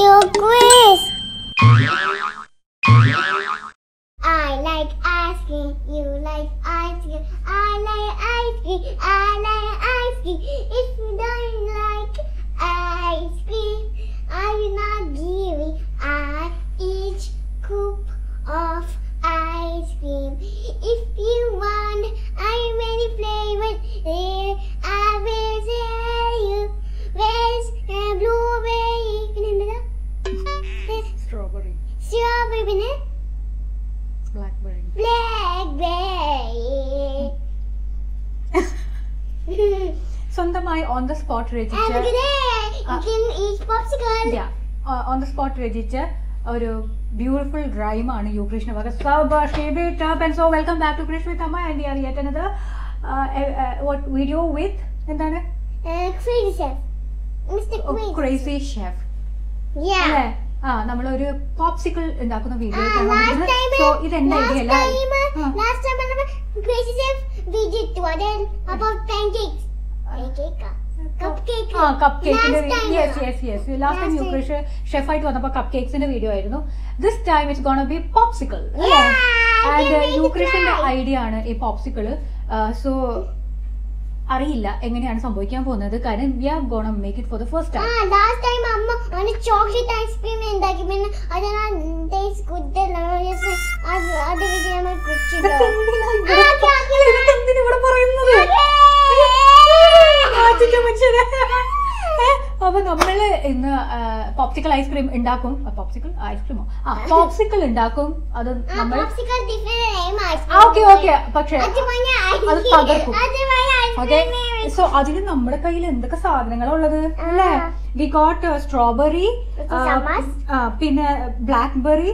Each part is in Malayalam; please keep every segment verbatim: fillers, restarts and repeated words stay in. your quiz. I like ice cream, you like ice cream, I like ice cream, I like ice cream. If you don't like ice cream, I will not give it. I eat scoop of ice cream. If you want, I many flavors there. I will tell you. Where's a blueberry? Strawberry. Strawberry. Blackberry. Blackberry. Sundam, I on the spot register. And look at that. You uh, can eat popsicle. Yeah. Uh, on the spot register. और beautiful rhyme आने यो कृष्ण वाका सब shape it up and so welcome back to Krish with Amma and we are yet another uh, uh, what video with इंताने uh, crazy chef Mister Oh, crazy chef yeah आ नमलो एक popsicle इंताकुना video ah, last time so इतना idea La last time नमला crazy chef we did one about pancakes pancake का cupcake ah cupcake last time yes yes yes we last time you Krish chef fight vannappa cupcakes inde video aayirunnu this time it's going to be popsicle yeah and you Krish inde idea aanu ee popsicle so arilla enganeyanu sambhavikkan povunathu karan we are going to make it for the first time ah last time amma ane chocolate ice cream endaki pinne adana taste good delicious adu adu vijayamai kuchidu ah chocolate endinu ivda parayunnathu अब नम्मल इन पॉप्सिकल आइसक्रीम ഉണ്ടാക്കും पॉप्सिकल आइसक्रीमോ ആ पॉप्सिकल ഉണ്ടാക്കും അത് നമ്മൾ popsicle different name ice cream okay okay പക്ഷേ അത് മഞ്ഞ അത് പകർക്കും അത് മഞ്ഞ ആയിസ്ക്രീം ഓക്കേ സോ അതില് നമ്മുടെ കയ്യിൽ എന്തൊക്കെ സാധനങ്ങളാണ് ഉള്ളത് അല്ലേ we got uh, strawberry പിന്നെ blackberry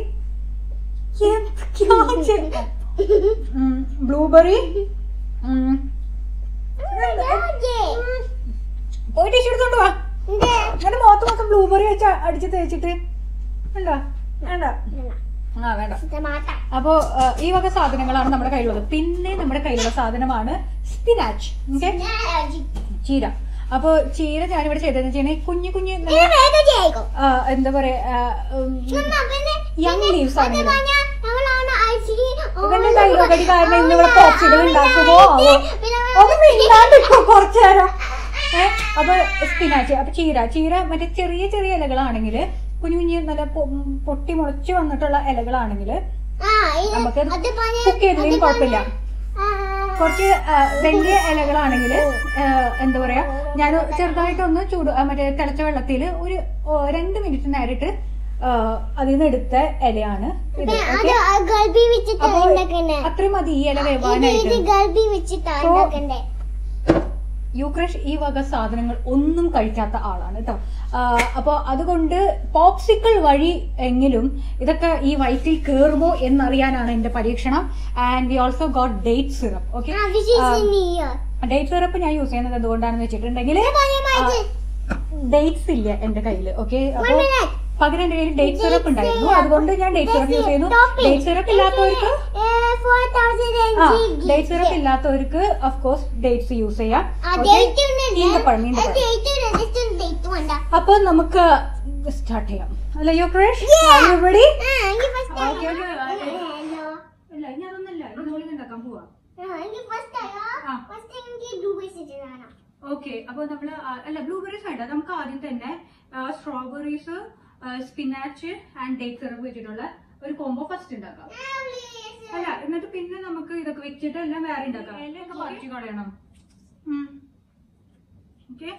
blueberry ഒരു ടിഷ്യൂ എടുത്തോണ്ട് വാ അങ്ങനെ മോത്ത് മൊത്തം ബ്ലൂബെറി വെച്ച് അടിച്ച് തേച്ചിട്ട് വേണ്ട വേണ്ട ആ വേണ്ട അപ്പോ ഈ വക സാധനങ്ങളാണ് നമ്മുടെ കയ്യിലുള്ളത് പിന്നെ നമ്മുടെ കയ്യിലുള്ള സാധനമാണ് സ്പിനാച്ച് ഓക്കേ ചീര അപ്പോ ചീര ഞാനിവിടെ ചെയ്തതെന്ന് വെച്ചാൽ കുഞ്ഞു കുഞ്ഞു എന്താ പറയാ യങ് ലീവ്സ് ആണ് കുറച്ചേരം अब स्पिनाच अब चीर चीर मत ചെറിയ ചെറിയ ഇലകളാണെങ്കിൽ കുഞ്ഞു കുഞ്ഞു നല്ല പൊട്ടി മുളച്ചു വന്നിട്ടുള്ള ഇലകളാണെങ്കിൽ നമുക്ക് കുക്ക് ചെയ്തതിന് കുഴപ്പമില്ല കുറച്ച് വലിയ ഇലകളാണെങ്കിൽ എന്താ പറയാ ഞാൻ ചെറുതായിട്ടൊന്ന് ചൂട് മറ്റേ തിളച്ച വെള്ളത്തിൽ ഒരു രണ്ട് മിനിറ്റ് നേരിട്ട് അതിൽ നിന്ന് എടുത്ത ഇലയാണ് ഇത് അത്രയും മതി ഈ ഇല വേവാനായിട്ട് യുക്രഷ് ഈ വക സാധനങ്ങൾ ഒന്നും കഴിക്കാത്ത ആളാണ് കേട്ടോ അപ്പോൾ അതുകൊണ്ട് പോപ്സിക്കിൾ വഴി എങ്കിലും ഇതൊക്കെ ഈ വയറ്റിൽ കേറുമോ എന്നറിയാനാണ് എന്റെ പരീക്ഷണം and we also got date syrup okay date syrup ഞാൻ യൂസ് ചെയ്യുന്നത് എന്തുകൊണ്ടാണെന്ന് വെച്ചിട്ടുണ്ടെങ്കിൽ ഡേറ്റ്സ് ഇല്ല എന്റെ കയ്യിൽ ഓക്കെ അപ്പോൾ പകരം എന്റെ കയ്യിൽ ഡേറ്റ് സിറപ്പ് ഉണ്ടായിരുന്നു അതുകൊണ്ട് ഞാൻ ഡേറ്റ് സിറപ്പ് യൂസ് ചെയ്യുന്നു ഡേറ്റ് സിറപ്പ് ഇല്ലാത്തവർക്ക് ഡേറ്റ് സിറപ്പ് ഇല്ലാത്തവർക്ക് ഓഫ് കോഴ്സ് ഡേറ്റ്സ് യൂസ് ചെയ്യാം അപ്പൊ നമുക്ക് സ്റ്റാർട്ട് ചെയ്യാം അല്ലയോ ക്രിഷ് ഓക്കെ അപ്പൊ നമ്മള് അല്ല ബ്ലൂബെറീസ് വേണ്ട നമുക്ക് ആദ്യം തന്നെ strawberries spinach and date syrup വെച്ചിട്ടുള്ള ഒരു കോംബോ ഫസ്റ്റ് ഉണ്ടാക്കാം അല്ല എന്നിട്ട് പിന്നെ നമുക്ക് ഇതൊക്കെ വെച്ചിട്ട് എല്ലാം വേറെ ഉണ്ടാക്കാം ഇലയൊക്കെ പറിച്ചു കളയണം okay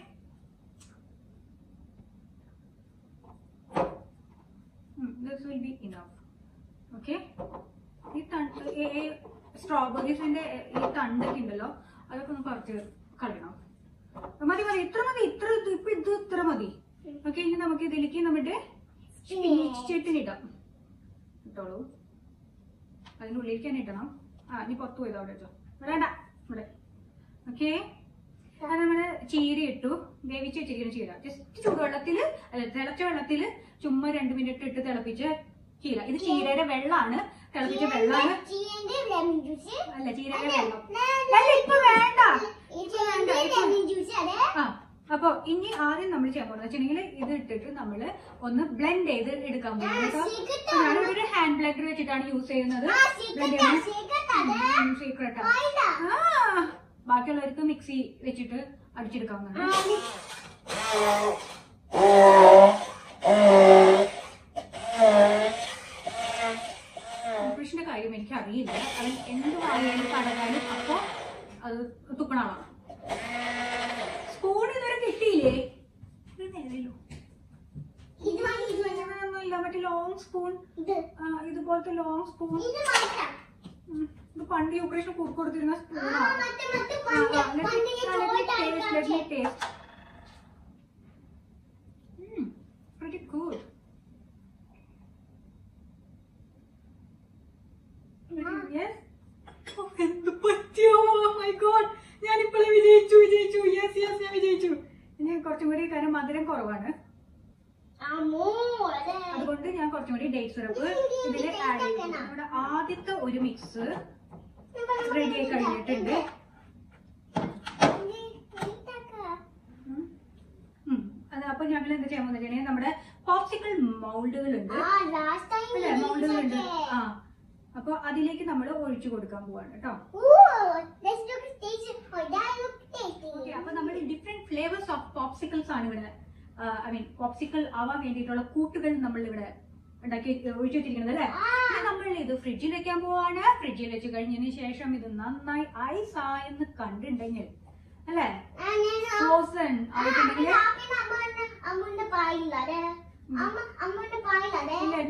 this will be enough okay ഈ തണ്ട് സ്ട്രോബെറീസിന്റെ ഈ തണ്ടൊക്കെ ഉണ്ടല്ലോ അതൊക്കെ ഒന്ന് പറിച്ച് കളയണം മതി മതി ഇത്ര മതി ഇത്ര ഇപ്പൊ ഇത് ഇത്ര മതി ഓക്കെ ഇനി നമുക്ക് ഇതിലേക്ക് നമ്മുടെ ചട്ടിനിടാം ഇട്ടോളൂ അതിനുള്ളിലേക്ക് തന്നെ ഇടണം ആ ഇനി പുറത്തു പോയത് അവിടെ വെച്ചോ വേണ്ട ഇവിടെ ഓക്കെ അത് നമ്മള് ചീര ഇട്ടു വേവിച്ച് വെച്ചിരിക്കുന്ന ചീര ജസ്റ്റ് ചൂടുവെള്ളത്തില് അല്ല തിളച്ച വെള്ളത്തില് ചുമ്മാ രണ്ട് മിനിറ്റ് ഇട്ട് തിളപ്പിച്ച് ചീര ഇത് ചീരയുടെ വെള്ളമാണ് തിളപ്പിച്ച വെള്ളമാണ് അല്ല ചീരയുടെ വെള്ളം ഇപ്പൊ വേണ്ട ആ അപ്പോൾ ഇനി ആദ്യം നമ്മൾ ചെയ്യാൻ പോകുന്നത് വെച്ചിട്ടുണ്ടെങ്കിൽ ഇത് ഇട്ടിട്ട് നമ്മൾ ഒന്ന് ബ്ലെൻഡ് ചെയ്ത് എടുക്കാൻ പോകുന്നത്. ഒരു ഹാൻഡ് ബ്ലെൻഡർ വെച്ചിട്ടാണ് യൂസ് ചെയ്യുന്നത്. സീക്രട്ടാ, ബാക്കിയുള്ളവർക്ക് മിക്സി വെച്ചിട്ട് അടിച്ചെടുക്കാൻ പോകുന്നത്. കൃഷ്ണന്റെ കാര്യം എനിക്ക് അറിയില്ല, അവൻ എന്ത് വായാലും കടകാലും അപ്പൊ അത് തുപ്പണാണ്. സ്പൂൺ ഇതുവരെ കിട്ടിയില്ലേ? മറ്റേ ലോങ് സ്പൂൺ, ഇതുപോലത്തെ ലോങ് സ്പൂൺ. ഇത് പണ്ട് ഓപ്പറേഷൻ കൊടുത്തിരുന്ന സ്പൂണാണ്. കുറച്ചും കൂടി കാരണം മധുരം കുറവാണ്, അതുകൊണ്ട് ഞാൻ കുറച്ചും കൂടി ഡേറ്റ് സിറപ്പ് ഇതിൽ ആഡ് ചെയ്യും. നമ്മുടെ ആദ്യത്തെ ഒരു മിക്സ് റെഡി ആയി കഴിഞ്ഞിട്ടുണ്ട്. അത് അപ്പൊ ഞങ്ങൾ എന്താ ചെയ്യാൻ പോകുന്നത്, നമ്മുടെ പോപ്സിക്കിൾ മൗൾഡുകളുണ്ട് അല്ലെ, മൗൾഡുകളുണ്ട് ആ, അപ്പൊ അതിലേക്ക് നമ്മൾ ഒഴിച്ചു കൊടുക്കാൻ പോവാണ് കേട്ടോ. അപ്പൊ നമ്മൾ ഡിഫറെന്റ് ഫ്ലേവേഴ്സ് ഓഫ് പോപ്സിക്കിൾസ് ആണ് ഇവിടെ, ഐ മീൻ പോപ്സിക്കിൾ ആവാൻ വേണ്ടിയിട്ടുള്ള കൂട്ടുകൾ നമ്മൾ ഇവിടെ ഉണ്ടാക്കി ഒഴിച്ചു വെച്ചിരിക്കുന്നത് അല്ലെ. നമ്മൾ ഇത് ഫ്രിഡ്ജിൽ വെക്കാൻ പോവാണ്. ഫ്രിഡ്ജിൽ വെച്ച് കഴിഞ്ഞതിന് ശേഷം ഇത് നന്നായി ഐസ് ആയെന്ന് കണ്ടിട്ടുണ്ടെങ്കിൽ അല്ലെ, ഫ്രോസൺ ആയിട്ടുണ്ടെങ്കിൽ ഇല്ല,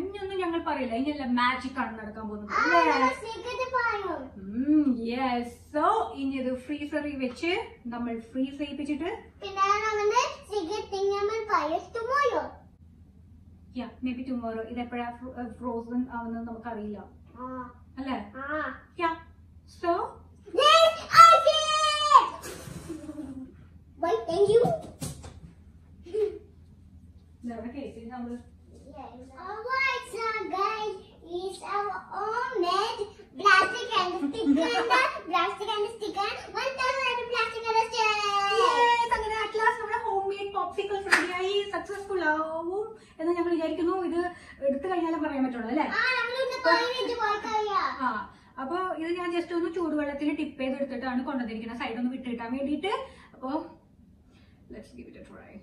ഇനിയൊന്നും ഞങ്ങൾ പറയില്ല, ഇനിയല്ല മാജിക് ആണ് നടക്കാൻ പോകുന്നത്. ഇനി ഇത് ഫ്രീസറിൽ വെച്ച് നമ്മൾ ഫ്രീസ് ചെയ്യിപ്പിച്ചിട്ട് മേ ബി ടുമോറോ ഇതെപ്പോഴാ ഫ്രോസൺ ആവുന്നത് നമുക്കറിയില്ല അല്ലേ. സോ കേസിൽ നമ്മൾ സക്സസ്ഫുൾ ആവും എന്ന് ഞങ്ങൾ വിചാരിക്കുന്നു. ഇത് എടുത്തു കഴിഞ്ഞാലും പറയാൻ പറ്റുള്ളൂ അല്ലേ. ആ അപ്പൊ ഇത് ഞാൻ ജസ്റ്റ് ഒന്ന് ചൂടുവെള്ളത്തിൽ ടിപ്പ് ചെയ്തെടുത്തിട്ടാണ് കൊണ്ടുവന്നിരിക്കുന്നത്, സൈഡ് ഒന്ന് വിട്ട് കിട്ടാൻ വേണ്ടിയിട്ട്. അപ്പോ let's give it a try.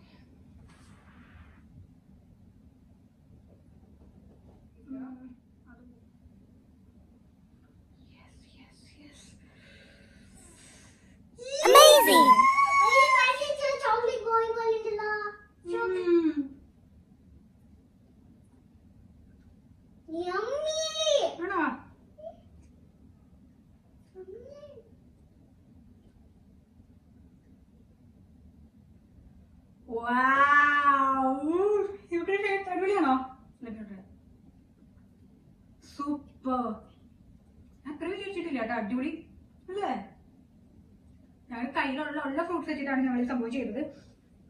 അടിപൊളി അല്ലേ. ഞങ്ങൾ കയ്യിലുള്ള ഉള്ള ഫ്രൂട്ട്സ് വെച്ചിട്ടാണ് ഞങ്ങൾ സംഭവം ചെയ്തത്.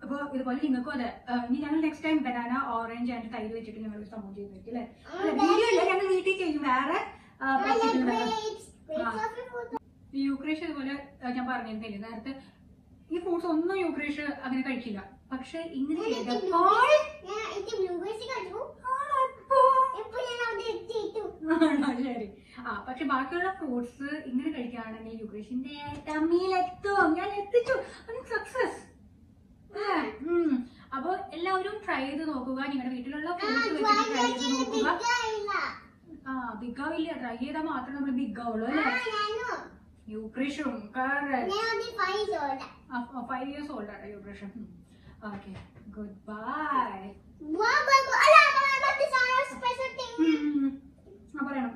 അപ്പൊ ഇതുപോലെ നിങ്ങൾക്കും അതെ. ഇനി ഞങ്ങൾ next time banana orange and തൈര് വെച്ചിട്ട് ഞങ്ങൾ സംഭവം ചെയ്തായിരിക്കും അല്ലെ. വീഡിയോ ഞങ്ങൾ വീട്ടിൽ ചെയ്യും. വേറെ യുക്രേഷ് ഇതുപോലെ ഞാൻ പറഞ്ഞിരുന്നില്ല നേരത്തെ, ഈ ഫ്രൂട്ട്സ് ഒന്നും യുക്രേഷ് അങ്ങനെ കഴിക്കില്ല, പക്ഷെ ഇങ്ങനെ ശരി ആ പക്ഷെ ബാക്കിയുള്ള ഫ്രൂട്ട്സ് ഇങ്ങനെ കഴിക്കുകയാണെങ്കിൽ യുക്രേഷിന്റെ ടമ്മിയിലെത്തും. ഞാൻ എത്തിച്ചു, സക്സസ്. അപ്പൊ എല്ലാവരും ട്രൈ ചെയ്ത് നോക്കുക, നിങ്ങളുടെ വീട്ടിലുള്ള ഫ്രൂട്ട്സ് വെച്ചിട്ട് ട്രൈ ചെയ്ത് നോക്കുക. ആ ബിഗാവില്ല, ട്രൈ ചെയ്താൽ മാത്രമേ നമ്മൾ ബിഗാവുള്ളൂ അല്ലേ. യുക്രേഷും ഫൈവ് ഇയേഴ്സ് ഓൾഡ് ആണ് യുക്രേഷൻ. Okay, goodbye. പറയണം.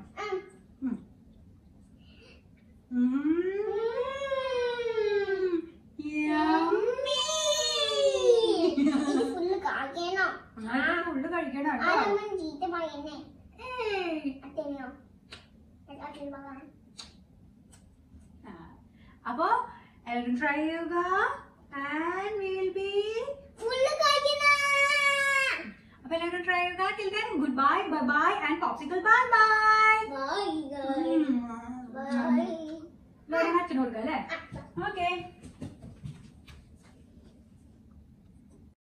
ഫുള്ള് കഴിക്കണം. അപ്പൊ എല്ലാവരും ട്രൈ ചെയ്യുക. അപ്പൊ എല്ലാവരും ട്രൈ ചെയ്യുക. Till then goodbye, bye bye and popsicle bye bye. അച്ഛനോടുക്കല്ലേ. ഓക്കെ.